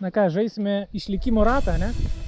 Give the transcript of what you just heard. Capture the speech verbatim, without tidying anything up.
Na ką, žaisime išlikimo ratą, ne?